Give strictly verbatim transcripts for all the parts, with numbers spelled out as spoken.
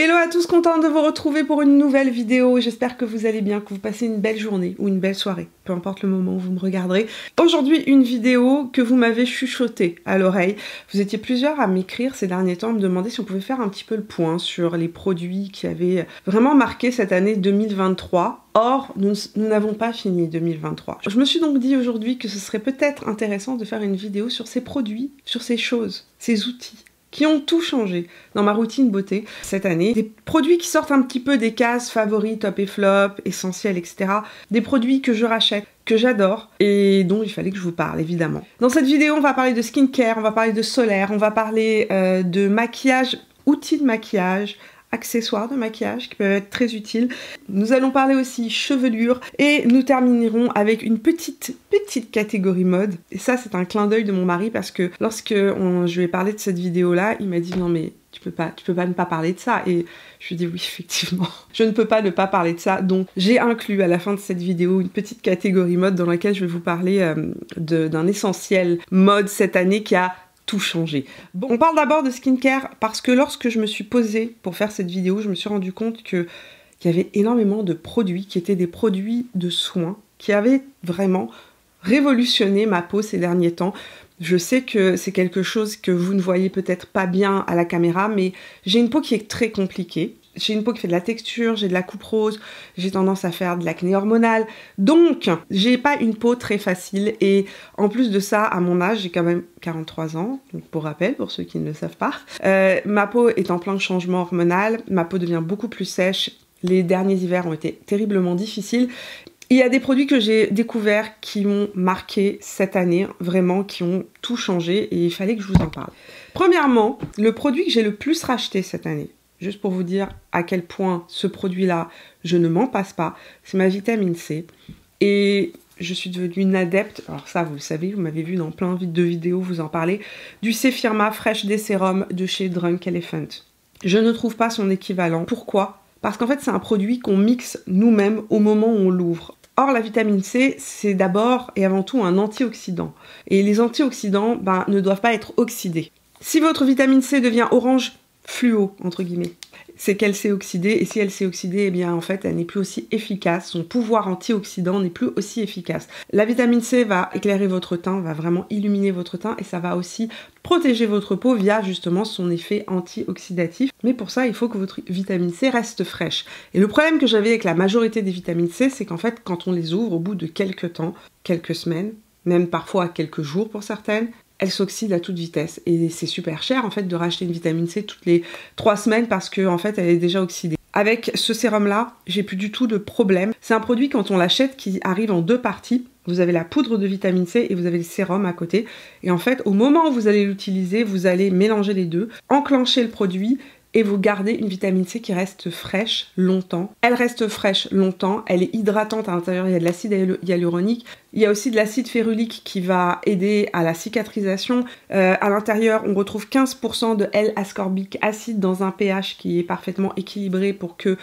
Hello à tous, contente de vous retrouver pour une nouvelle vidéo. J'espère que vous allez bien, que vous passez une belle journée ou une belle soirée, peu importe le moment où vous me regarderez. Aujourd'hui, une vidéo que vous m'avez chuchotée à l'oreille. Vous étiez plusieurs à m'écrire ces derniers temps, à me demander si on pouvait faire un petit peu le point sur les produits qui avaient vraiment marqué cette année deux mille vingt-trois. Or, nous n'avons pas fini deux mille vingt-trois. Je me suis donc dit aujourd'hui que ce serait peut-être intéressant de faire une vidéo sur ces produits, sur ces choses, ces outils qui ont tout changé dans ma routine beauté cette année. Des produits qui sortent un petit peu des cases favoris, top et flop, essentiels, et cetera. Des produits que je rachète, que j'adore et dont il fallait que je vous parle évidemment. Dans cette vidéo, on va parler de skincare, on va parler de solaire, on va parler euh, de maquillage, outils de maquillage, accessoires de maquillage qui peuvent être très utiles. Nous allons parler aussi chevelure et nous terminerons avec une petite petite catégorie mode. Et ça, c'est un clin d'œil de mon mari parce que lorsque on, je lui ai parlé de cette vidéo là, il m'a dit non mais tu peux pas, tu peux pas ne pas parler de ça. Et je lui dis oui, effectivement, je ne peux pas ne pas parler de ça. Donc j'ai inclus à la fin de cette vidéo une petite catégorie mode dans laquelle je vais vous parler euh, d'un essentiel mode cette année qui a tout changer. Bon, on parle d'abord de skincare parce que lorsque je me suis posée pour faire cette vidéo, je me suis rendu compte que qu'il y avait énormément de produits qui étaient des produits de soins qui avaient vraiment révolutionné ma peau ces derniers temps. Je sais que c'est quelque chose que vous ne voyez peut-être pas bien à la caméra, mais j'ai une peau qui est très compliquée. J'ai une peau qui fait de la texture, j'ai de la coupe rose, j'ai tendance à faire de l'acné hormonal. Donc, j'ai pas une peau très facile et en plus de ça, à mon âge, j'ai quand même quarante-trois ans. Donc pour rappel, pour ceux qui ne le savent pas, euh, ma peau est en plein changement hormonal, ma peau devient beaucoup plus sèche. Les derniers hivers ont été terriblement difficiles. Il y a des produits que j'ai découverts qui m'ont marqué cette année, vraiment, qui ont tout changé et il fallait que je vous en parle. Premièrement, le produit que j'ai le plus racheté cette année, juste pour vous dire à quel point ce produit-là, je ne m'en passe pas, c'est ma vitamine C. Et je suis devenue une adepte, alors ça vous le savez, vous m'avez vu dans plein de vidéos vous en parler, du C Firma Fresh des sérums de chez Drunk Elephant. Je ne trouve pas son équivalent. Pourquoi? Parce qu'en fait, c'est un produit qu'on mixe nous-mêmes au moment où on l'ouvre. Or, la vitamine C, c'est d'abord et avant tout un antioxydant. Et les antioxydants ben, ne doivent pas être oxydés. Si votre vitamine C devient orange fluo, entre guillemets, c'est qu'elle s'est oxydée, et si elle s'est oxydée, eh bien en fait elle n'est plus aussi efficace, son pouvoir antioxydant n'est plus aussi efficace. La vitamine C va éclairer votre teint, va vraiment illuminer votre teint, et ça va aussi protéger votre peau via justement son effet antioxydatif. Mais pour ça, il faut que votre vitamine C reste fraîche. Et le problème que j'avais avec la majorité des vitamines C, c'est qu'en fait quand on les ouvre, au bout de quelques temps, quelques semaines, même parfois quelques jours pour certaines, elle s'oxyde à toute vitesse et c'est super cher en fait de racheter une vitamine C toutes les trois semaines parce que en fait elle est déjà oxydée. Avec ce sérum là, j'ai plus du tout de problème. C'est un produit quand on l'achète qui arrive en deux parties. Vous avez la poudre de vitamine C et vous avez le sérum à côté. Et en fait au moment où vous allez l'utiliser, vous allez mélanger les deux, enclencher le produit et vous gardez une vitamine C qui reste fraîche longtemps. Elle reste fraîche longtemps, elle est hydratante à l'intérieur, il y a de l'acide hyaluronique, il y a aussi de l'acide férulique qui va aider à la cicatrisation. Euh, à l'intérieur, on retrouve quinze pour cent de L ascorbique acide dans un pH qui est parfaitement équilibré pour que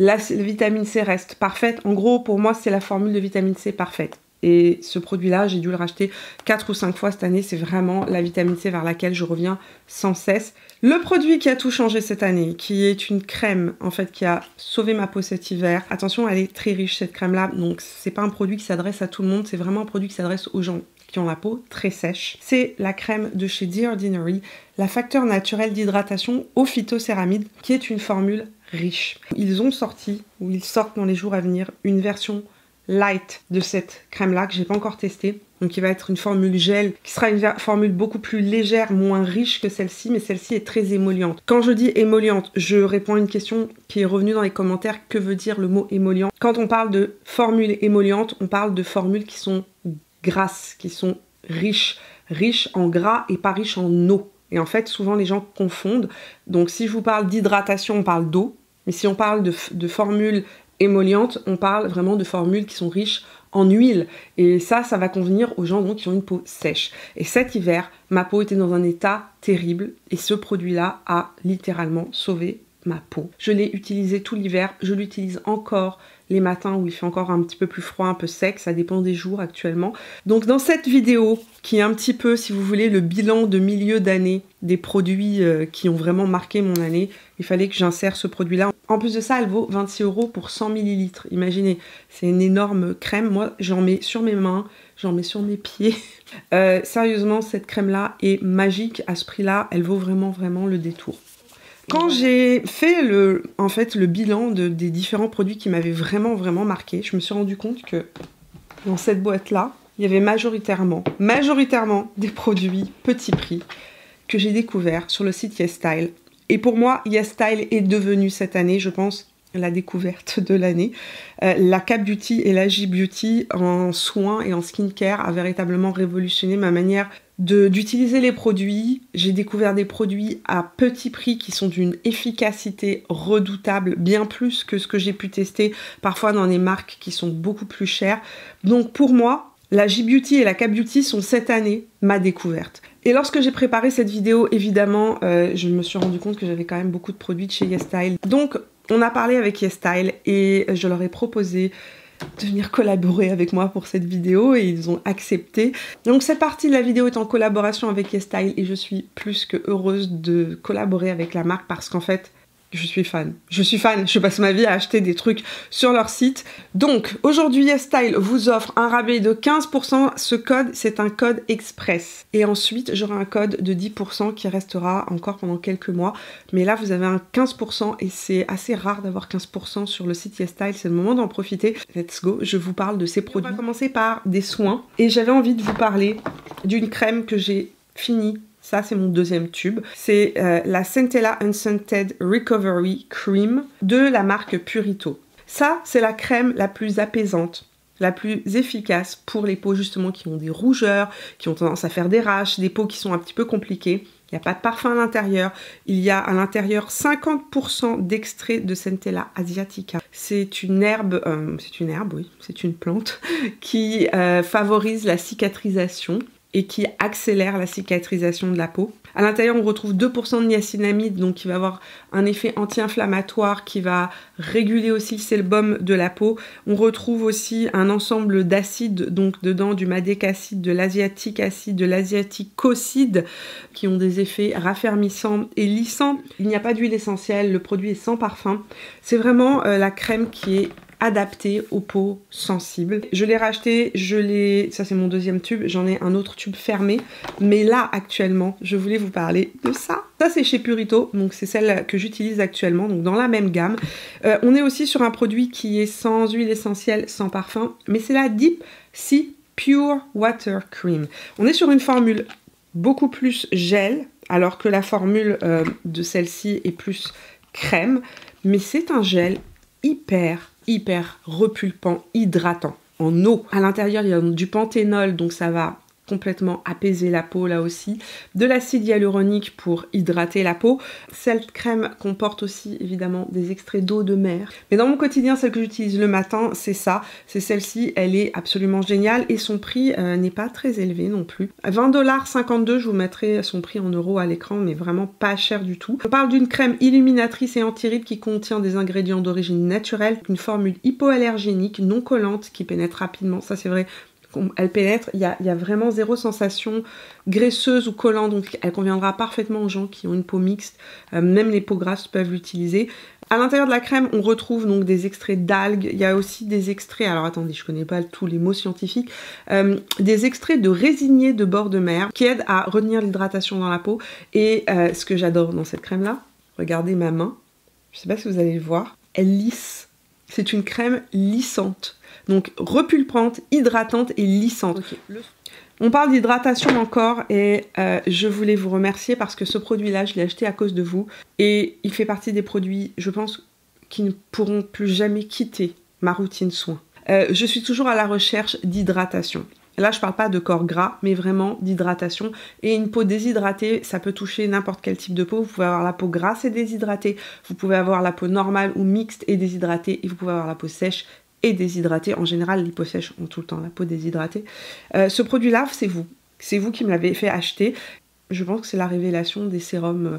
la vitamine C reste parfaite. En gros, pour moi, c'est la formule de vitamine C parfaite. Et ce produit-là, j'ai dû le racheter quatre ou cinq fois cette année. C'est vraiment la vitamine C vers laquelle je reviens sans cesse. Le produit qui a tout changé cette année, qui est une crème, en fait, qui a sauvé ma peau cet hiver. Attention, elle est très riche, cette crème-là. Donc, c'est pas un produit qui s'adresse à tout le monde. C'est vraiment un produit qui s'adresse aux gens qui ont la peau très sèche. C'est la crème de chez The Ordinary, la facteur naturelle d'hydratation au phytocéramide, qui est une formule riche. Ils ont sorti, ou ils sortent dans les jours à venir, une version light de cette crème là que j'ai pas encore testée, donc il va être une formule gel qui sera une formule beaucoup plus légère, moins riche que celle-ci, mais celle-ci est très émolliente. Quand je dis émolliente, je réponds à une question qui est revenue dans les commentaires, que veut dire le mot émollient? Quand on parle de formule émolliente, on parle de formules qui sont grasses, qui sont riches, riches en gras et pas riches en eau. Et en fait souvent les gens confondent, donc si je vous parle d'hydratation, on parle d'eau, mais si on parle de, de formule émolliente, on parle vraiment de formules qui sont riches en huile. Et ça, ça va convenir aux gens donc, qui ont une peau sèche. Et cet hiver, ma peau était dans un état terrible et ce produit-là a littéralement sauvé ma peau. Je l'ai utilisé tout l'hiver, je l'utilise encore les matins où il fait encore un petit peu plus froid, un peu sec, ça dépend des jours actuellement. Donc dans cette vidéo, qui est un petit peu, si vous voulez, le bilan de milieu d'année des produits qui ont vraiment marqué mon année, il fallait que j'insère ce produit-là. En plus de ça, elle vaut vingt-six euros pour cent millilitres. Imaginez, c'est une énorme crème. Moi, j'en mets sur mes mains, j'en mets sur mes pieds. Euh, sérieusement, cette crème-là est magique. À ce prix-là, elle vaut vraiment, vraiment le détour. Quand j'ai fait le, en fait, le bilan de, des différents produits qui m'avaient vraiment, vraiment marqué, je me suis rendu compte que dans cette boîte-là, il y avait majoritairement, majoritairement des produits petit prix que j'ai découverts sur le site YesStyle. Et pour moi, YesStyle est devenu cette année, je pense, la découverte de l'année. Euh, la K-Beauty et la J-Beauty en soins et en skincare a véritablement révolutionné ma manière d'utiliser les produits. J'ai découvert des produits à petit prix qui sont d'une efficacité redoutable, bien plus que ce que j'ai pu tester parfois dans des marques qui sont beaucoup plus chères. Donc pour moi, la J-Beauty et la K-Beauty sont cette année ma découverte. Et lorsque j'ai préparé cette vidéo, évidemment, euh, je me suis rendu compte que j'avais quand même beaucoup de produits de chez YesStyle. Donc on a parlé avec YesStyle et je leur ai proposé de venir collaborer avec moi pour cette vidéo et ils ont accepté. Donc cette partie de la vidéo est en collaboration avec YesStyle et je suis plus que heureuse de collaborer avec la marque parce qu'en fait je suis fan. Je suis fan, je passe ma vie à acheter des trucs sur leur site. Donc aujourd'hui YesStyle vous offre un rabais de quinze pour cent. Ce code, c'est un code express. Et ensuite j'aurai un code de dix pour cent qui restera encore pendant quelques mois. Mais là vous avez un quinze pour cent et c'est assez rare d'avoir quinze pour cent sur le site YesStyle. C'est le moment d'en profiter. Let's go, je vous parle de ces produits. On va commencer par des soins. Et j'avais envie de vous parler d'une crème que j'ai finie. Ça, c'est mon deuxième tube. C'est euh, la Centella Unscented Recovery Cream de la marque Purito. Ça, c'est la crème la plus apaisante, la plus efficace pour les peaux justement qui ont des rougeurs, qui ont tendance à faire des raches, des peaux qui sont un petit peu compliquées. Il n'y a pas de parfum à l'intérieur. Il y a à l'intérieur cinquante pour cent d'extrait de Centella Asiatica. C'est une herbe, euh, c'est une herbe, oui, c'est une plante qui euh, favorise la cicatrisation et qui accélère la cicatrisation de la peau. À l'intérieur, on retrouve deux pour cent de niacinamide, donc qui va avoir un effet anti-inflammatoire, qui va réguler aussi le sébum de la peau. On retrouve aussi un ensemble d'acides, donc dedans du madec acide, de l'asiatique acide, de l'asiaticocide, qui ont des effets raffermissants et lissants. Il n'y a pas d'huile essentielle, le produit est sans parfum. C'est vraiment euh, la crème qui est adapté aux peaux sensibles. Je l'ai racheté, je l'ai... Ça, c'est mon deuxième tube. J'en ai un autre tube fermé. Mais là, actuellement, je voulais vous parler de ça. Ça, c'est chez Purito. Donc, c'est celle que j'utilise actuellement. Donc, dans la même gamme. Euh, on est aussi sur un produit qui est sans huile essentielle, sans parfum. Mais c'est la Deep Sea Pure Water Cream. On est sur une formule beaucoup plus gel, alors que la formule euh, de celle-ci est plus crème. Mais c'est un gel hyper... hyper repulpant, hydratant, en eau. À l'intérieur, il y a du panthénol, donc ça va complètement apaiser la peau là aussi. De l'acide hyaluronique pour hydrater la peau. Cette crème comporte aussi évidemment des extraits d'eau de mer. Mais dans mon quotidien, celle que j'utilise le matin, c'est ça. C'est celle-ci, elle est absolument géniale et son prix euh, n'est pas très élevé non plus. vingt dollars cinquante-deux, je vous mettrai son prix en euros à l'écran, mais vraiment pas cher du tout. On parle d'une crème illuminatrice et anti-rides qui contient des ingrédients d'origine naturelle, une formule hypoallergénique, non collante, qui pénètre rapidement. Ça, c'est vrai. Elle pénètre, il y, a, il y a vraiment zéro sensation graisseuse ou collante, donc elle conviendra parfaitement aux gens qui ont une peau mixte, euh, même les peaux grasses peuvent l'utiliser. À l'intérieur de la crème, on retrouve donc des extraits d'algues, il y a aussi des extraits, alors attendez, je connais pas tous les mots scientifiques, euh, des extraits de résinés de bord de mer qui aident à retenir l'hydratation dans la peau. Et euh, ce que j'adore dans cette crème-là, regardez ma main, je sais pas si vous allez le voir, elle lisse, c'est une crème lissante. Donc repulpante, hydratante et lissante. Okay. Le... On parle d'hydratation encore et euh, je voulais vous remercier parce que ce produit-là, je l'ai acheté à cause de vous. Et il fait partie des produits, je pense, qui ne pourront plus jamais quitter ma routine soin. Euh, je suis toujours à la recherche d'hydratation. Là, je parle pas de corps gras, mais vraiment d'hydratation. Et une peau déshydratée, ça peut toucher n'importe quel type de peau. Vous pouvez avoir la peau grasse et déshydratée. Vous pouvez avoir la peau normale ou mixte et déshydratée. Et vous pouvez avoir la peau sèche et déshydratée. En général, les peaux sèches ont tout le temps la peau déshydratée. Euh, ce produit-là, c'est vous. C'est vous qui me l'avez fait acheter. Je pense que c'est la révélation des sérums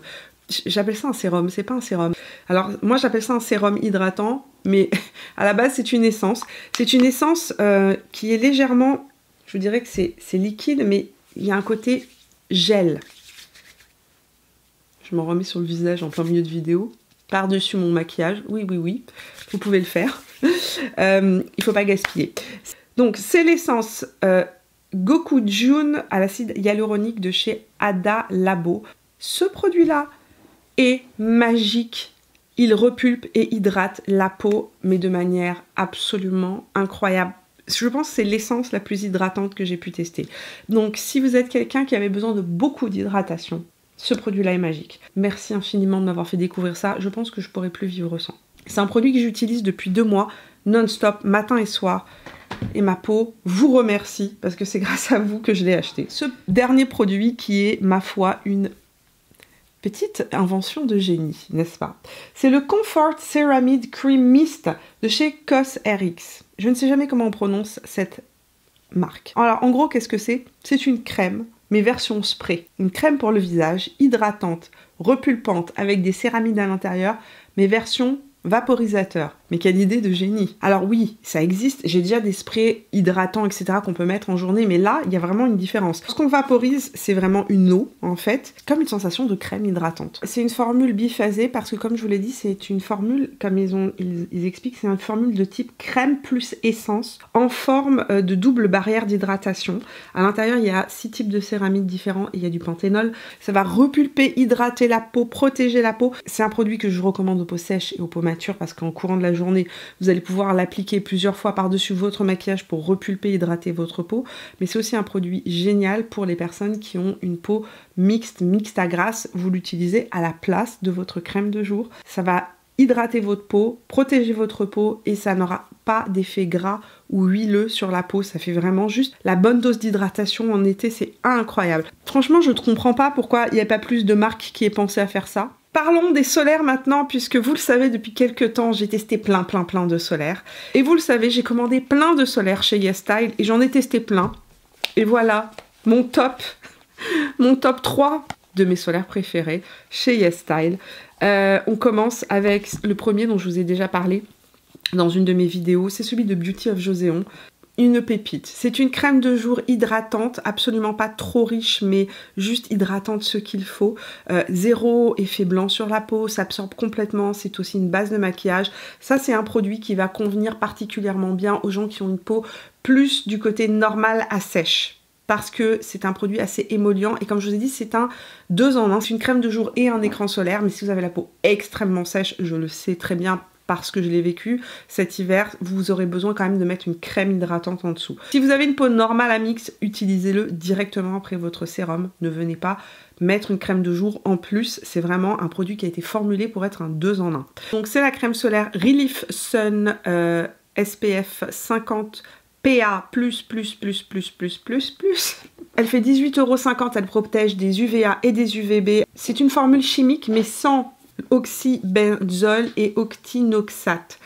j'appelle ça un sérum, c'est pas un sérum. Alors moi j'appelle ça un sérum hydratant, mais à la base c'est une essence. C'est une essence euh, qui est légèrement, je vous dirais que c'est liquide, mais il y a un côté gel. Je m'en remets sur le visage en plein milieu de vidéo, par-dessus mon maquillage, oui oui oui, vous pouvez le faire. euh, il faut pas gaspiller. Donc c'est l'essence euh, Goku June à l'acide hyaluronique de chez Hada Labo. Ce produit-là est magique, il repulpe et hydrate la peau, mais de manière absolument incroyable. Je pense que c'est l'essence la plus hydratante que j'ai pu tester. Donc si vous êtes quelqu'un qui avait besoin de beaucoup d'hydratation, ce produit-là est magique. Merci infiniment de m'avoir fait découvrir ça, je pense que je ne pourrais plus vivre sans. C'est un produit que j'utilise depuis deux mois, non-stop, matin et soir. Et ma peau vous remercie, parce que c'est grâce à vous que je l'ai acheté. Ce dernier produit qui est, ma foi, une petite invention de génie, n'est-ce pas? C'est le Comfort Ceramide Cream Mist de chez C O S R X. Je ne sais jamais comment on prononce cette marque. Alors, en gros, qu'est-ce que c'est? C'est une crème, mais version spray. Une crème pour le visage, hydratante, repulpante, avec des céramides à l'intérieur, mais version vaporisateur. Mais quelle idée de génie! Alors oui, ça existe, j'ai déjà des sprays hydratants, et cetera qu'on peut mettre en journée, mais là, il y a vraiment une différence. Ce qu'on vaporise, c'est vraiment une eau, en fait, comme une sensation de crème hydratante. C'est une formule biphasée parce que, comme je vous l'ai dit, c'est une formule, comme ils, ont, ils, ils expliquent, c'est une formule de type crème plus essence, en forme de double barrière d'hydratation. À l'intérieur, il y a six types de céramides différents, et il y a du panthénol. Ça va repulper, hydrater la peau, protéger la peau. C'est un produit que je recommande aux peaux sèches et aux peaux matures, parce qu'en courant de la journée, vous allez pouvoir l'appliquer plusieurs fois par-dessus votre maquillage pour repulper, hydrater votre peau. Mais c'est aussi un produit génial pour les personnes qui ont une peau mixte, mixte à grasse. Vous l'utilisez à la place de votre crème de jour. Ça va hydrater votre peau, protéger votre peau, et ça n'aura pas d'effet gras ou huileux sur la peau. Ça fait vraiment juste la bonne dose d'hydratation en été, c'est incroyable. Franchement, je ne comprends pas pourquoi il n'y a pas plus de marques qui aient pensé à faire ça. Parlons des solaires maintenant, puisque vous le savez, depuis quelques temps, j'ai testé plein, plein, plein de solaires. Et vous le savez, j'ai commandé plein de solaires chez YesStyle et j'en ai testé plein. Et voilà, mon top, mon top trois de mes solaires préférés chez YesStyle. Euh, on commence avec le premier dont je vous ai déjà parlé dans une de mes vidéos, c'est celui de Beauty of Joseon. Une pépite. C'est une crème de jour hydratante, absolument pas trop riche, mais juste hydratante ce qu'il faut. Euh, zéro effet blanc sur la peau, ça absorbe complètement, c'est aussi une base de maquillage. Ça, c'est un produit qui va convenir particulièrement bien aux gens qui ont une peau plus du côté normal à sèche, parce que c'est un produit assez émollient, et comme je vous ai dit, c'est un deux en un. C'est une crème de jour et un écran solaire, mais si vous avez la peau extrêmement sèche, je le sais très bien, parce que je l'ai vécu cet hiver, vous aurez besoin quand même de mettre une crème hydratante en dessous. Si vous avez une peau normale à mix, utilisez-le directement après votre sérum. Ne venez pas mettre une crème de jour en plus. C'est vraiment un produit qui a été formulé pour être un deux en un. Donc c'est la crème solaire Relief Sun euh, S P F cinquante P A plus plus plus plus plus plus plus. Elle fait dix-huit euros cinquante, elle protège des U V A et des U V B. C'est une formule chimique, mais sans oxybenzole et octinoxate.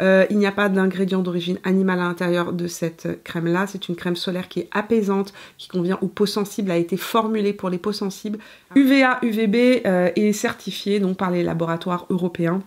Euh, il n'y a pas d'ingrédients d'origine animale à l'intérieur de cette crème-là. C'est une crème solaire qui est apaisante, qui convient aux peaux sensibles, a été formulée pour les peaux sensibles. U V A, U V B euh, est certifiée donc par les laboratoires européens.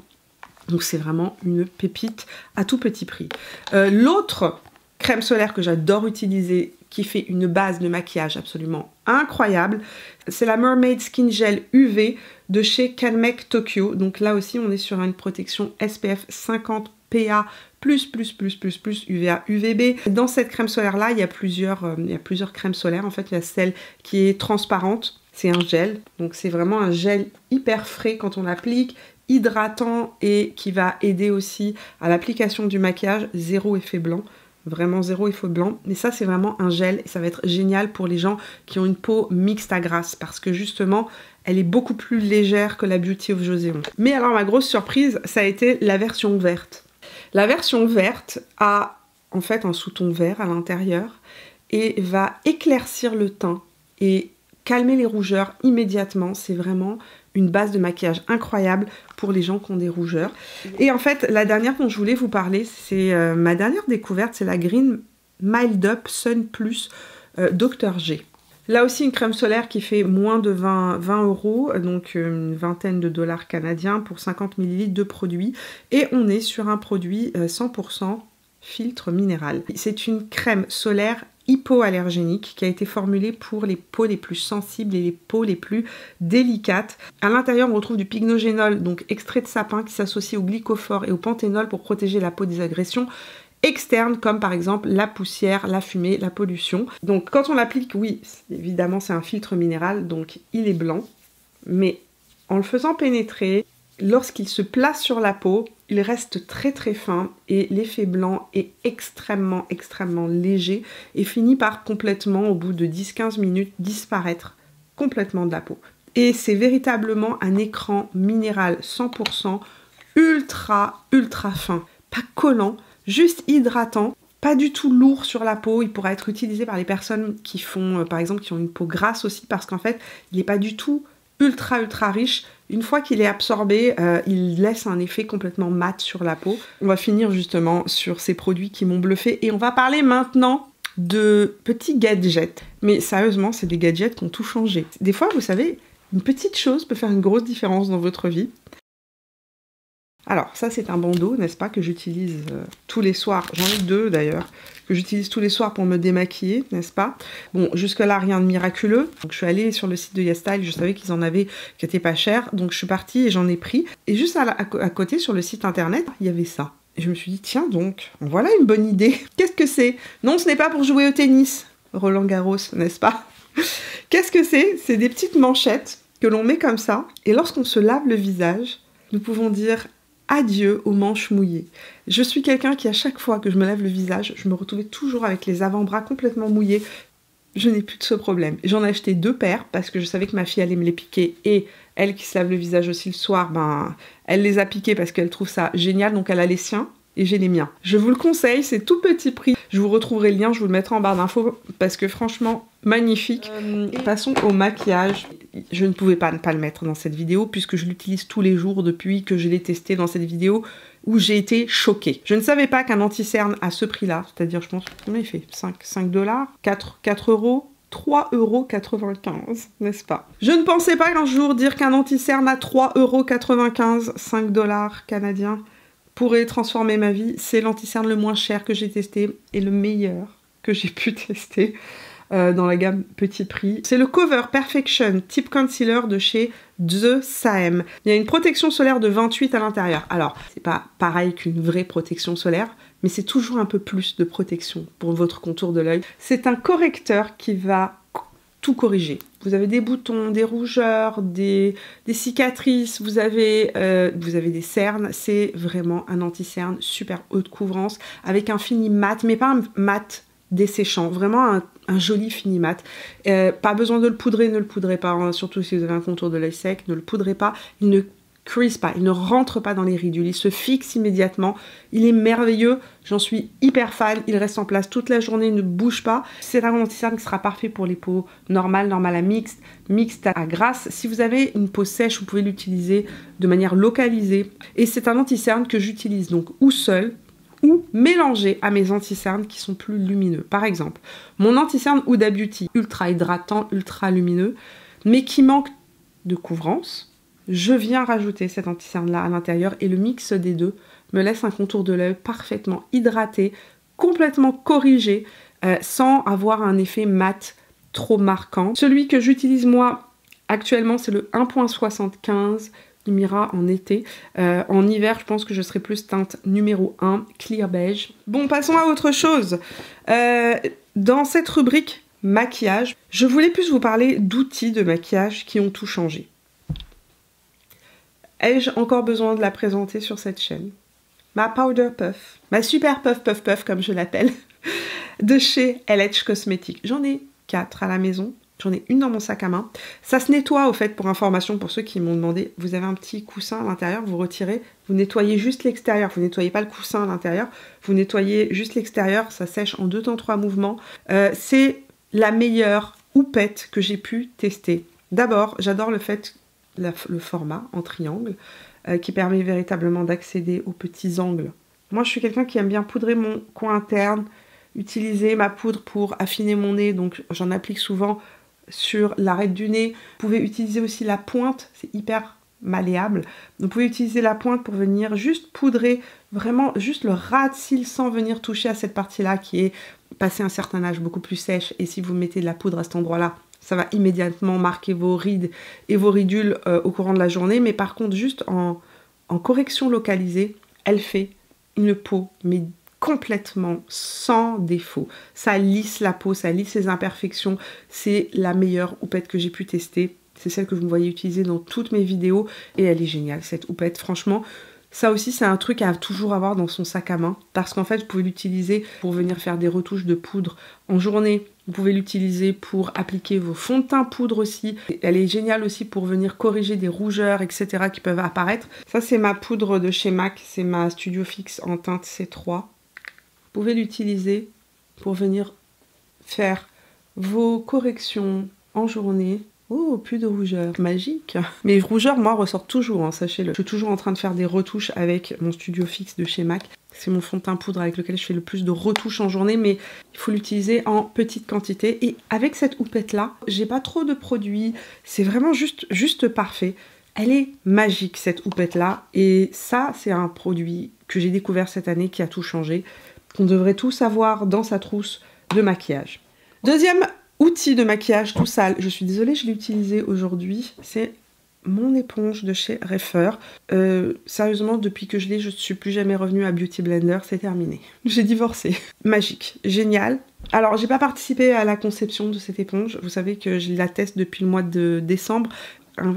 Donc c'est vraiment une pépite à tout petit prix. Euh, L'autre crème solaire que j'adore utiliser, qui fait une base de maquillage absolument incroyable, c'est la Mermaid Skin Gel U V de chez Calmake Tokyo. Donc là aussi, on est sur une protection S P F cinquante P A plus plus plus plus plus U V A U V B. Dans cette crème solaire là, il y a plusieurs euh, il y a plusieurs crèmes solaires. En fait, il y a celle qui est transparente, c'est un gel. Donc c'est vraiment un gel hyper frais quand on l'applique, hydratant, et qui va aider aussi à l'application du maquillage, zéro effet blanc. Vraiment zéro effet blanc, mais ça c'est vraiment un gel et ça va être génial pour les gens qui ont une peau mixte à grasse, parce que justement elle est beaucoup plus légère que la Beauty of Joseon. Mais alors ma grosse surprise, ça a été la version verte. La version verte a en fait un sous-ton vert à l'intérieur et va éclaircir le teint et calmer les rougeurs immédiatement. C'est vraiment une base de maquillage incroyable pour les gens qui ont des rougeurs. Et en fait, la dernière dont je voulais vous parler, c'est euh, ma dernière découverte, c'est la Green Mild Up Sun Plus euh, docteur G. Là aussi une crème solaire qui fait moins de vingt euros, donc une vingtaine de dollars canadiens pour cinquante millilitres de produit. Et on est sur un produit cent pour cent filtre minéral. C'est une crème solaire hypoallergénique qui a été formulée pour les peaux les plus sensibles et les peaux les plus délicates. À l'intérieur, on retrouve du pycnogénol, donc extrait de sapin qui s'associe au glycophore et au panthénol pour protéger la peau des agressions externes comme par exemple la poussière, la fumée, la pollution. Donc quand on l'applique, oui, évidemment c'est un filtre minéral, donc il est blanc, mais en le faisant pénétrer, lorsqu'il se place sur la peau, il reste très très fin et l'effet blanc est extrêmement extrêmement léger et finit par complètement, au bout de dix à quinze minutes, disparaître complètement de la peau. Et c'est véritablement un écran minéral cent pour cent ultra ultra fin, pas collant, juste hydratant, pas du tout lourd sur la peau. Il pourra être utilisé par les personnes qui font, par exemple, qui ont une peau grasse aussi, parce qu'en fait, il n'est pas du tout ultra ultra riche. Une fois qu'il est absorbé, euh, il laisse un effet complètement mat sur la peau. On va finir justement sur ces produits qui m'ont bluffé et on va parler maintenant de petits gadgets. Mais sérieusement, c'est des gadgets qui ont tout changé. Des fois, vous savez, une petite chose peut faire une grosse différence dans votre vie. Alors ça c'est un bandeau, n'est-ce pas, que j'utilise euh, tous les soirs, j'en ai deux d'ailleurs, que j'utilise tous les soirs pour me démaquiller, n'est-ce pas? Bon, jusque là rien de miraculeux, donc je suis allée sur le site de YesStyle, je savais qu'ils en avaient, qui n'étaient pas chers, donc je suis partie et j'en ai pris. Et juste à, la, à côté sur le site internet, il y avait ça. Et je me suis dit tiens donc, voilà une bonne idée, qu'est-ce que c'est? Non, ce n'est pas pour jouer au tennis, Roland Garros, n'est-ce pas? Qu'est-ce que c'est? C'est des petites manchettes que l'on met comme ça, et lorsqu'on se lave le visage, nous pouvons dire adieu aux manches mouillées. Je suis quelqu'un qui, à chaque fois que je me lève le visage, je me retrouvais toujours avec les avant-bras complètement mouillés. Je n'ai plus de ce problème. J'en ai acheté deux paires parce que je savais que ma fille allait me les piquer et elle qui se lave le visage aussi le soir, ben, elle les a piquées parce qu'elle trouve ça génial, donc elle a les siens et j'ai les miens. Je vous le conseille, c'est tout petit prix. Je vous retrouverai le lien, je vous le mettrai en barre d'infos parce que franchement, magnifique. Euh, et... Passons au maquillage. Je ne pouvais pas ne pas le mettre dans cette vidéo puisque je l'utilise tous les jours depuis que je l'ai testé dans cette vidéo où j'ai été choquée. Je ne savais pas qu'un anti-cerne à ce prix-là, c'est-à-dire je pense, combien il fait, cinq dollars, quatre euros, trois euros quatre-vingt-quinze, n'est-ce pas? Je ne pensais pas qu'un jour dire qu'un anti-cerne à trois euros quatre-vingt-quinze, cinq dollars canadiens, pourrait transformer ma vie. C'est l'anti-cerne le moins cher que j'ai testé et le meilleur que j'ai pu tester. Euh, dans la gamme petit prix. C'est le Cover Perfection Tip Concealer de chez The Saem. Il y a une protection solaire de vingt-huit à l'intérieur. Alors, c'est pas pareil qu'une vraie protection solaire, mais c'est toujours un peu plus de protection pour votre contour de l'œil. C'est un correcteur qui va tout corriger. Vous avez des boutons, des rougeurs, des, des cicatrices, vous avez, euh, vous avez des cernes. C'est vraiment un anti-cerne super haute couvrance avec un fini mat, mais pas un mat desséchant, vraiment un, un joli fini mat. Euh, pas besoin de le poudrer, ne le poudrez pas, hein, surtout si vous avez un contour de l'œil sec, ne le poudrez pas, il ne crease pas, il ne rentre pas dans les ridules, il se fixe immédiatement, il est merveilleux, j'en suis hyper fan, il reste en place toute la journée, il ne bouge pas. C'est un anti-cerne qui sera parfait pour les peaux normales, normales à mixte, mixte à grasse. Si vous avez une peau sèche, vous pouvez l'utiliser de manière localisée. Et c'est un anti-cerne que j'utilise donc ou seul, ou mélanger à mes anti-cernes qui sont plus lumineux. Par exemple, mon anti-cerne Huda Beauty, ultra hydratant, ultra lumineux, mais qui manque de couvrance, je viens rajouter cet anti-cerne-là à l'intérieur et le mix des deux me laisse un contour de l'œil parfaitement hydraté, complètement corrigé, euh, sans avoir un effet mat trop marquant. Celui que j'utilise moi actuellement, c'est le un virgule soixante-quinze. Il m'ira en été. Euh, en hiver, je pense que je serai plus teinte numéro un, clear beige. Bon, passons à autre chose. Euh, dans cette rubrique maquillage, je voulais plus vous parler d'outils de maquillage qui ont tout changé. Ai-je encore besoin de la présenter sur cette chaîne? Ma powder puff, ma super puff puff puff comme je l'appelle, de chez L H Cosmetics. J'en ai quatre à la maison. J'en ai une dans mon sac à main. Ça se nettoie, au fait, pour information, pour ceux qui m'ont demandé. Vous avez un petit coussin à l'intérieur, vous retirez, vous nettoyez juste l'extérieur. Vous nettoyez pas le coussin à l'intérieur, vous nettoyez juste l'extérieur. Ça sèche en deux temps trois mouvements. Euh, c'est la meilleure houppette que j'ai pu tester. D'abord, j'adore le fait, la, le format en triangle, euh, qui permet véritablement d'accéder aux petits angles. Moi, je suis quelqu'un qui aime bien poudrer mon coin interne, utiliser ma poudre pour affiner mon nez, donc j'en applique souvent sur l'arête du nez. Vous pouvez utiliser aussi la pointe, c'est hyper malléable. Vous pouvez utiliser la pointe pour venir juste poudrer vraiment juste le ras de cils sans venir toucher à cette partie-là qui est passée un certain âge, beaucoup plus sèche. Et si vous mettez de la poudre à cet endroit-là, ça va immédiatement marquer vos rides et vos ridules euh, au courant de la journée. Mais par contre, juste en, en correction localisée, elle fait une peau mais complètement sans défaut. Ça lisse la peau, ça lisse les imperfections. C'est la meilleure houppette que j'ai pu tester. C'est celle que vous me voyez utiliser dans toutes mes vidéos. Et elle est géniale, cette houppette. Franchement, ça aussi, c'est un truc à toujours avoir dans son sac à main. Parce qu'en fait, vous pouvez l'utiliser pour venir faire des retouches de poudre en journée. Vous pouvez l'utiliser pour appliquer vos fonds de teint poudre aussi. Elle est géniale aussi pour venir corriger des rougeurs, et cetera qui peuvent apparaître. Ça, c'est ma poudre de chez M A C. C'est ma Studio Fix en teinte C trois. Vous pouvez l'utiliser pour venir faire vos corrections en journée. Oh, plus de rougeur, magique. Mes rougeurs, moi, ressortent toujours, hein, sachez-le. Je suis toujours en train de faire des retouches avec mon Studio Fix de chez M A C. C'est mon fond de teint poudre avec lequel je fais le plus de retouches en journée, mais il faut l'utiliser en petite quantité. Et avec cette houppette-là, j'ai pas trop de produits. C'est vraiment juste, juste parfait. Elle est magique, cette houppette-là. Et ça, c'est un produit que j'ai découvert cette année qui a tout changé, qu'on devrait tous avoir dans sa trousse de maquillage. Deuxième outil de maquillage tout sale, je suis désolée, je l'ai utilisé aujourd'hui, c'est mon éponge de chez Rephr. Euh, sérieusement, depuis que je l'ai, je ne suis plus jamais revenue à Beauty Blender, c'est terminé. J'ai divorcé. Magique, génial. Alors, j'ai pas participé à la conception de cette éponge, vous savez que je la teste depuis le mois de décembre.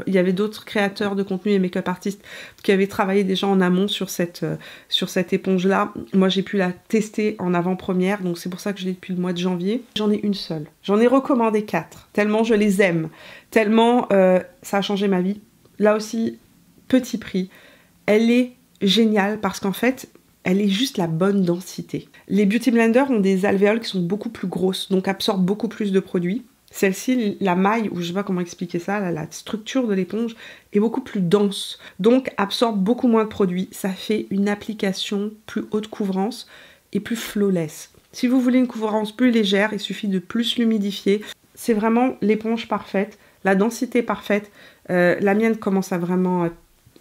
Il y avait d'autres créateurs de contenu et make-up artistes qui avaient travaillé déjà en amont sur cette, euh, sur cette éponge-là. Moi, j'ai pu la tester en avant-première, donc c'est pour ça que je l'ai depuis le mois de janvier. J'en ai une seule. J'en ai recommandé quatre, tellement je les aime, tellement euh, ça a changé ma vie. Là aussi, petit prix. Elle est géniale parce qu'en fait, elle est juste la bonne densité. Les Beauty Blender ont des alvéoles qui sont beaucoup plus grosses, donc absorbent beaucoup plus de produits. Celle-ci, la maille, ou je sais pas comment expliquer ça, la, la structure de l'éponge est beaucoup plus dense, donc absorbe beaucoup moins de produits. Ça fait une application plus haute couvrance et plus flawless. Si vous voulez une couvrance plus légère, il suffit de plus l'humidifier. C'est vraiment l'éponge parfaite, la densité parfaite. Euh, la mienne commence à vraiment...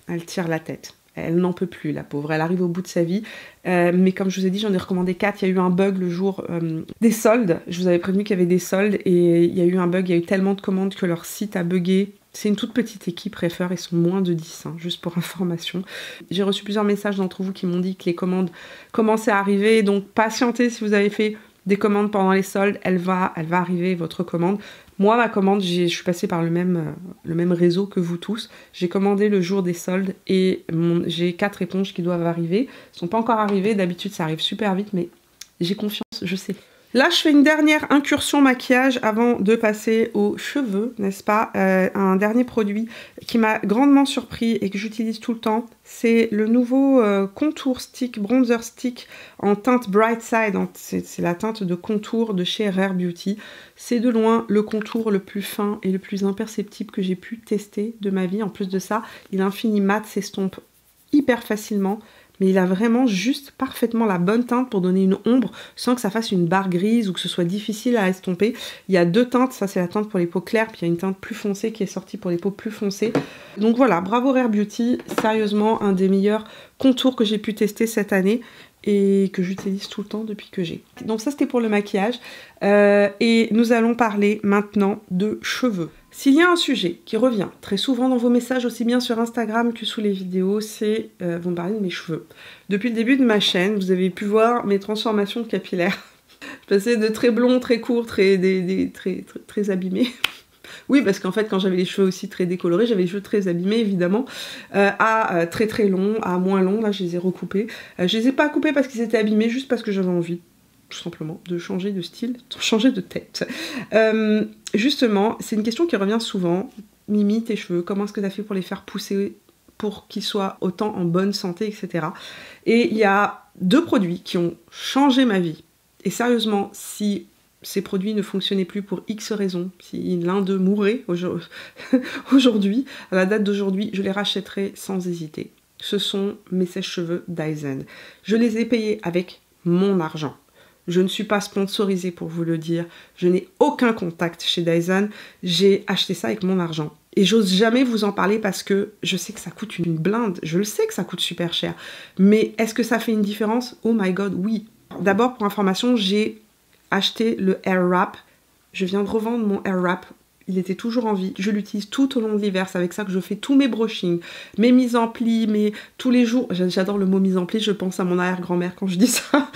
Elle tire la tête. Elle n'en peut plus, la pauvre. Elle arrive au bout de sa vie. Euh, mais comme je vous ai dit, j'en ai recommandé quatre. Il y a eu un bug le jour euh, des soldes. Je vous avais prévenu qu'il y avait des soldes et il y a eu un bug. Il y a eu tellement de commandes que leur site a bugué. C'est une toute petite équipe, Rephr. Ils sont moins de dix, hein, juste pour information. J'ai reçu plusieurs messages d'entre vous qui m'ont dit que les commandes commençaient à arriver. Donc, patientez si vous avez fait des commandes pendant les soldes. Elle va, elle va arriver, votre commande. Moi, ma commande, je suis passée par le même, le même réseau que vous tous. J'ai commandé le jour des soldes et j'ai quatre éponges qui doivent arriver. Elles ne sont pas encore arrivées. D'habitude, ça arrive super vite, mais j'ai confiance, je sais. Là, je fais une dernière incursion maquillage avant de passer aux cheveux, n'est-ce pas? euh, Un dernier produit qui m'a grandement surpris et que j'utilise tout le temps, c'est le nouveau euh, contour stick, bronzer stick en teinte Bright Side. C'est la teinte de contour de chez Rare Beauty. C'est de loin le contour le plus fin et le plus imperceptible que j'ai pu tester de ma vie. En plus de ça, il est infini mat, s'estompe hyper facilement. Mais il a vraiment juste parfaitement la bonne teinte pour donner une ombre sans que ça fasse une barre grise ou que ce soit difficile à estomper. Il y a deux teintes, ça c'est la teinte pour les peaux claires, puis il y a une teinte plus foncée qui est sortie pour les peaux plus foncées. Donc voilà, bravo Rare Beauty, sérieusement un des meilleurs contours que j'ai pu tester cette année et que j'utilise tout le temps depuis que j'ai. Donc ça c'était pour le maquillage euh, et nous allons parler maintenant de cheveux. S'il y a un sujet qui revient très souvent dans vos messages, aussi bien sur Instagram que sous les vidéos, c'est euh, vous me parlez de mes cheveux. Depuis le début de ma chaîne, vous avez pu voir mes transformations capillaires. Je passais de très blond, très court, très, des, des, très, très, très abîmé. Oui, parce qu'en fait, quand j'avais les cheveux aussi très décolorés, j'avais les cheveux très abîmés, évidemment, euh, à euh, très très longs, à moins longs. Là, je les ai recoupés. Euh, je les ai pas coupés parce qu'ils étaient abîmés, juste parce que j'avais envie, tout simplement, de changer de style, de changer de tête. Euh, justement, c'est une question qui revient souvent. Mimi, tes cheveux, comment est-ce que tu as fait pour les faire pousser, pour qu'ils soient autant en bonne santé, et cetera. Et il y a deux produits qui ont changé ma vie. Et sérieusement, si ces produits ne fonctionnaient plus pour X raisons, si l'un d'eux mourait aujourd'hui, à la date d'aujourd'hui, je les rachèterais sans hésiter. Ce sont mes sèche-cheveux Dyson. Je les ai payés avec mon argent. Je ne suis pas sponsorisée pour vous le dire. Je n'ai aucun contact chez Dyson. J'ai acheté ça avec mon argent. Et j'ose jamais vous en parler parce que je sais que ça coûte une blinde. Je le sais que ça coûte super cher. Mais est-ce que ça fait une différence? Oh my god, oui. D'abord, pour information, j'ai acheté le Airwrap. Je viens de revendre mon Airwrap. Il était toujours en vie. Je l'utilise tout au long de l'hiver. C'est avec ça que je fais tous mes brushings, mes mises en plis, mes... tous les jours. J'adore le mot mise en plis. Je pense à mon arrière-grand-mère quand je dis ça.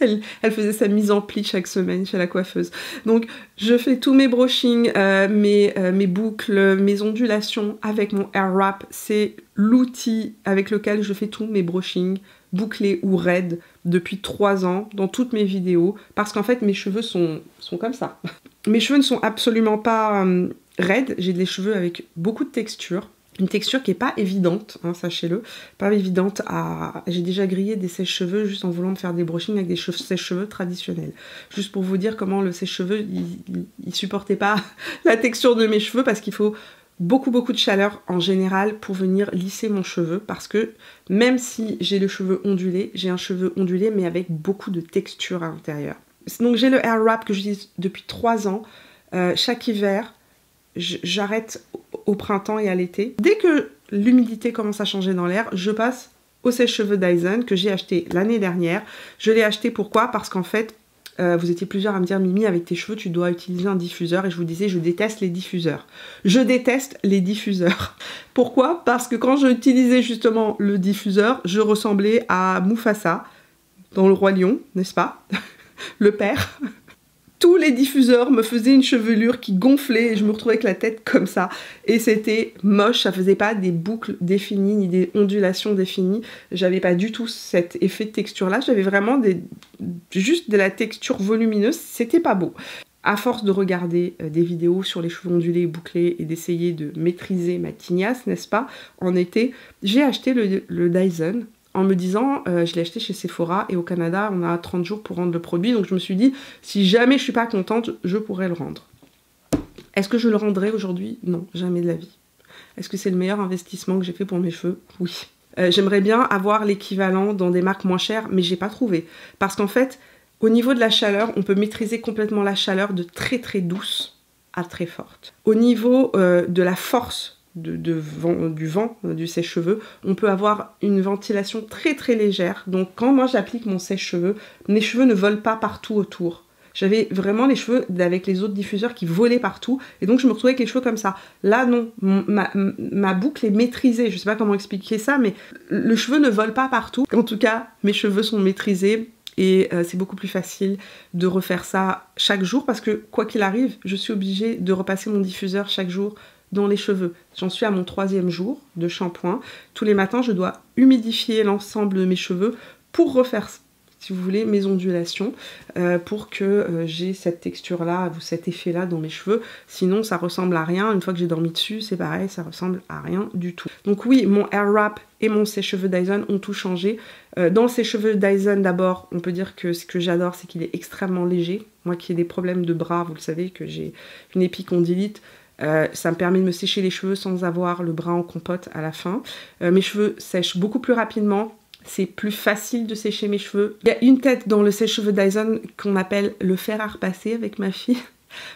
Elle, elle faisait sa mise en plis chaque semaine chez la coiffeuse. Donc, je fais tous mes brushings, euh, mes, euh, mes boucles, mes ondulations avec mon Airwrap. C'est l'outil avec lequel je fais tous mes brushings, bouclés ou raides, depuis trois ans, dans toutes mes vidéos. Parce qu'en fait, mes cheveux sont, sont comme ça. Mes cheveux ne sont absolument pas euh, raides, j'ai des cheveux avec beaucoup de texture, une texture qui n'est pas évidente, hein, sachez-le, pas évidente à... J'ai déjà grillé des sèches-cheveux juste en voulant me faire des brushings avec des sèches-cheveux traditionnels. Juste pour vous dire comment le sèche-cheveux, il ne supportait pas la texture de mes cheveux parce qu'il faut beaucoup beaucoup de chaleur en général pour venir lisser mon cheveu parce que même si j'ai le cheveu ondulé, j'ai un cheveu ondulé mais avec beaucoup de texture à l'intérieur. Donc j'ai le Airwrap que j'utilise depuis trois ans. Euh, chaque hiver, j'arrête au printemps et à l'été. Dès que l'humidité commence à changer dans l'air, je passe au sèche-cheveux Dyson que j'ai acheté l'année dernière. Je l'ai acheté pourquoi? Parce qu'en fait, euh, vous étiez plusieurs à me dire « Mimi, avec tes cheveux, tu dois utiliser un diffuseur ». Et je vous disais « Je déteste les diffuseurs ». Je déteste les diffuseurs. Pourquoi? Parce que quand j'utilisais justement le diffuseur, je ressemblais à Mufasa dans Le Roi Lion, n'est-ce pas? Le père. Tous les diffuseurs me faisaient une chevelure qui gonflait et je me retrouvais avec la tête comme ça. Et c'était moche, ça faisait pas des boucles définies ni des ondulations définies. J'avais pas du tout cet effet de texture-là. J'avais vraiment des... juste de la texture volumineuse. C'était pas beau. À force de regarder des vidéos sur les cheveux ondulés et bouclés et d'essayer de maîtriser ma tignasse, n'est-ce pas, en été, j'ai acheté le, le Dyson. En me disant, euh, je l'ai acheté chez Sephora et au Canada, on a trente jours pour rendre le produit. Donc je me suis dit, si jamais je suis pas contente, je pourrais le rendre. Est-ce que je le rendrai aujourd'hui? Non, jamais de la vie. Est-ce que c'est le meilleur investissement que j'ai fait pour mes cheveux? Oui. Euh, J'aimerais bien avoir l'équivalent dans des marques moins chères, mais j'ai pas trouvé. Parce qu'en fait, au niveau de la chaleur, on peut maîtriser complètement la chaleur de très très douce à très forte. Au niveau euh, de la force, De, de vent, du vent, du sèche-cheveux, on peut avoir une ventilation très très légère. Donc quand moi j'applique mon sèche-cheveux, mes cheveux ne volent pas partout autour. J'avais vraiment les cheveux avec les autres diffuseurs qui volaient partout et donc je me retrouvais avec les cheveux comme ça. Là non, ma, ma boucle est maîtrisée, je sais pas comment expliquer ça, mais le cheveu ne vole pas partout. En tout cas, mes cheveux sont maîtrisés. Et euh, c'est beaucoup plus facile de refaire ça chaque jour parce que quoi qu'il arrive, je suis obligée de repasser mon diffuseur chaque jour dans les cheveux. J'en suis à mon troisième jour de shampoing. Tous les matins, je dois humidifier l'ensemble de mes cheveux pour refaire, si vous voulez, mes ondulations euh, pour que euh, j'ai cette texture-là ou cet effet-là dans mes cheveux. Sinon, ça ressemble à rien. Une fois que j'ai dormi dessus, c'est pareil, ça ressemble à rien du tout. Donc oui, mon Airwrap et mon sèche-cheveux Dyson ont tout changé. Euh, dans le sèche-cheveux Dyson, d'abord, on peut dire que ce que j'adore, c'est qu'il est extrêmement léger. Moi qui ai des problèmes de bras, vous le savez, que j'ai une épicondylite, Euh, ça me permet de me sécher les cheveux sans avoir le bras en compote à la fin. Euh, mes cheveux sèchent beaucoup plus rapidement, c'est plus facile de sécher mes cheveux. Il y a une tête dans le sèche-cheveux Dyson qu'on appelle le fer à repasser avec ma fille,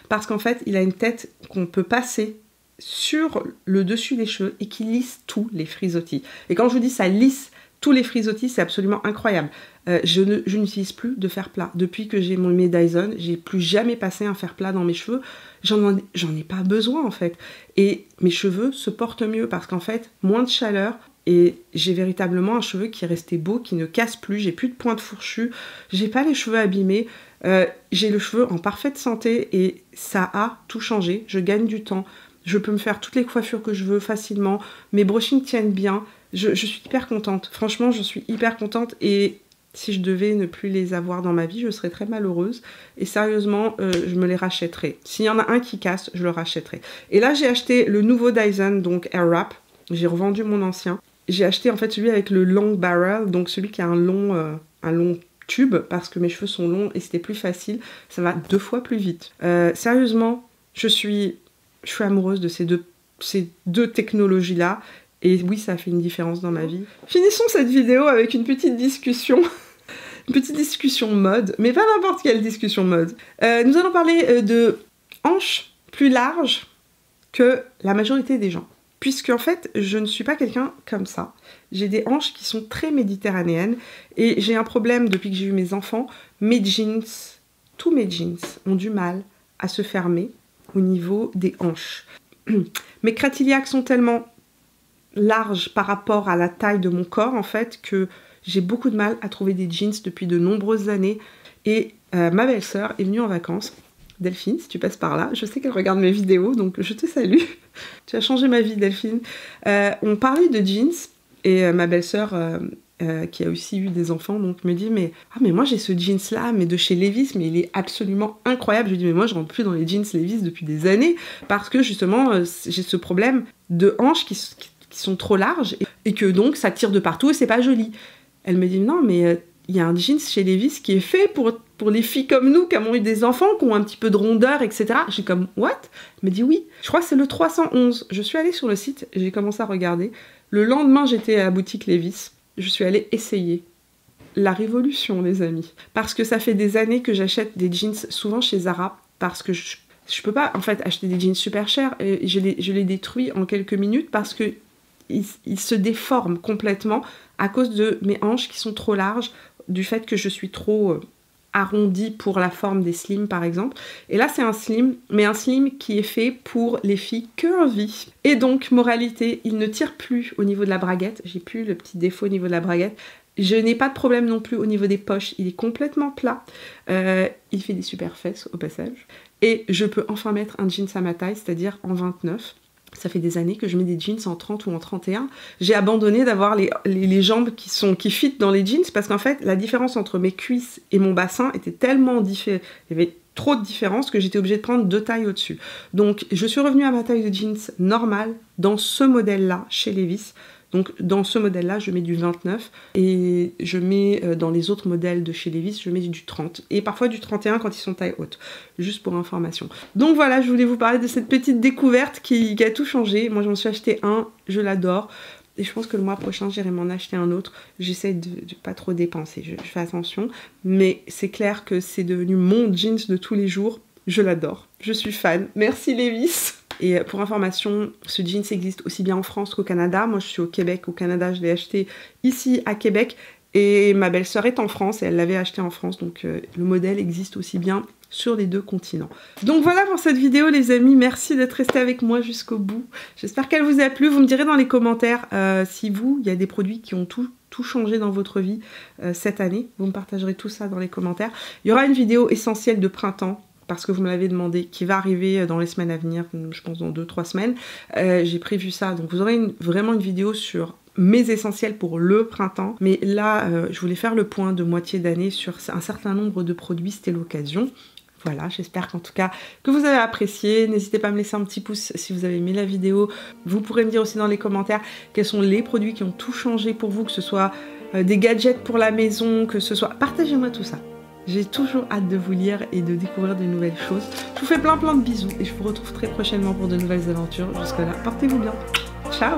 parce qu'en fait il a une tête qu'on peut passer sur le dessus des cheveux et qui lisse tous les frisottis. Et quand je vous dis ça lisse tous les frisottis, c'est absolument incroyable. Euh, je n'utilise plus de fer plat. Depuis que j'ai mon Dyson, j'ai plus jamais passé un fer plat dans mes cheveux. J'en ai pas besoin en fait. Et mes cheveux se portent mieux parce qu'en fait, moins de chaleur et j'ai véritablement un cheveu qui est resté beau, qui ne casse plus. J'ai plus de pointe fourchue, j'ai pas les cheveux abîmés. Euh, j'ai le cheveu en parfaite santé et ça a tout changé. Je gagne du temps. Je peux me faire toutes les coiffures que je veux facilement. Mes brushings tiennent bien. Je, je suis hyper contente. Franchement, je suis hyper contente et si je devais ne plus les avoir dans ma vie, je serais très malheureuse. Et sérieusement, euh, je me les rachèterais. S'il y en a un qui casse, je le rachèterais. Et là, j'ai acheté le nouveau Dyson, donc Airwrap. J'ai revendu mon ancien. J'ai acheté en fait celui avec le long barrel, donc celui qui a un long, euh, un long tube, parce que mes cheveux sont longs et c'était plus facile. Ça va deux fois plus vite. Euh, sérieusement, je suis, je suis amoureuse de ces deux, ces deux technologies-là. Et oui, ça a fait une différence dans ma vie. Finissons cette vidéo avec une petite discussion. petite discussion mode, mais pas n'importe quelle discussion mode. Euh, nous allons parler euh, de hanches plus larges que la majorité des gens. Puisque en fait, je ne suis pas quelqu'un comme ça. J'ai des hanches qui sont très méditerranéennes et j'ai un problème depuis que j'ai eu mes enfants. Mes jeans, tous mes jeans ont du mal à se fermer au niveau des hanches. Mes cratiliacs sont tellement larges par rapport à la taille de mon corps en fait que j'ai beaucoup de mal à trouver des jeans depuis de nombreuses années. Et euh, ma belle-sœur est venue en vacances. Delphine, si tu passes par là, je sais qu'elle regarde mes vidéos, donc je te salue. Tu as changé ma vie, Delphine. Euh, on parlait de jeans, et euh, ma belle-sœur, euh, euh, qui a aussi eu des enfants, donc me dit, mais, ah, mais moi j'ai ce jeans-là, mais de chez Levi's, mais il est absolument incroyable. Je lui dis, mais moi je rentre plus dans les jeans Levi's depuis des années, parce que justement, euh, j'ai ce problème de hanches qui, qui sont trop larges, et, et que donc ça tire de partout, et c'est pas joli. Elle me dit, non, mais... Euh, il y a un jeans chez Levi's qui est fait pour, pour les filles comme nous, qui ont eu des enfants, qui ont un petit peu de rondeur, et cetera. J'ai comme, what? Elle me dit oui. Je crois que c'est le trois cent onze. Je suis allée sur le site, j'ai commencé à regarder. Le lendemain, j'étais à la boutique Levi's. Je suis allée essayer. La révolution, les amis. Parce que ça fait des années que j'achète des jeans, souvent chez Zara, parce que je, je peux pas, en fait, acheter des jeans super chers. Et je les, je les détruis en quelques minutes parce que ils, ils se déforment complètement à cause de mes hanches qui sont trop larges, du fait que je suis trop euh, arrondie pour la forme des slims par exemple. Et là c'est un slim, mais un slim qui est fait pour les filles curvy. Et donc moralité, il ne tire plus au niveau de la braguette, j'ai plus le petit défaut au niveau de la braguette. Je n'ai pas de problème non plus au niveau des poches, il est complètement plat. Euh, il fait des super fesses au passage. Et je peux enfin mettre un jeans à ma taille, c'est-à-dire en vingt-neuf. Ça fait des années que je mets des jeans en trente ou en trente et un. J'ai abandonné d'avoir les, les, les jambes qui, sont, qui fit dans les jeans parce qu'en fait, la différence entre mes cuisses et mon bassin était tellement différente. Il y avait trop de différence que j'étais obligée de prendre deux tailles au-dessus. Donc, je suis revenue à ma taille de jeans normale dans ce modèle-là, chez Levi's. Donc, dans ce modèle-là, je mets du vingt-neuf et je mets euh, dans les autres modèles de chez Levi's, je mets du trente et parfois du trente et un quand ils sont taille haute, juste pour information. Donc voilà, je voulais vous parler de cette petite découverte qui, qui a tout changé. Moi, je m'en suis acheté un, je l'adore et je pense que le mois prochain, j'irai m'en acheter un autre. J'essaie de, de pas trop dépenser, je, je fais attention, mais c'est clair que c'est devenu mon jeans de tous les jours. Je l'adore, je suis fan. Merci Levi's. Et pour information, ce jeans existe aussi bien en France qu'au Canada. Moi, je suis au Québec. Au Canada, je l'ai acheté ici, à Québec. Et ma belle-sœur est en France et elle l'avait acheté en France. Donc, euh, le modèle existe aussi bien sur les deux continents. Donc, voilà pour cette vidéo, les amis. Merci d'être restés avec moi jusqu'au bout. J'espère qu'elle vous a plu. Vous me direz dans les commentaires euh, si vous, il y a des produits qui ont tout... tout changer dans votre vie euh, cette année. Vous me partagerez tout ça dans les commentaires. Il y aura une vidéo essentielle de printemps parce que vous me l'avez demandé, qui va arriver dans les semaines à venir, je pense dans deux trois semaines. Euh, j'ai prévu ça, donc vous aurez une, vraiment une vidéo sur mes essentiels pour le printemps. Mais là, euh, je voulais faire le point de moitié d'année sur un certain nombre de produits, c'était l'occasion. Voilà, j'espère qu'en tout cas que vous avez apprécié. N'hésitez pas à me laisser un petit pouce si vous avez aimé la vidéo. Vous pourrez me dire aussi dans les commentaires quels sont les produits qui ont tout changé pour vous, que ce soit des gadgets pour la maison, que ce soit... Partagez-moi tout ça. J'ai toujours hâte de vous lire et de découvrir de nouvelles choses. Je vous fais plein plein de bisous et je vous retrouve très prochainement pour de nouvelles aventures. Jusque là, portez-vous bien. Ciao!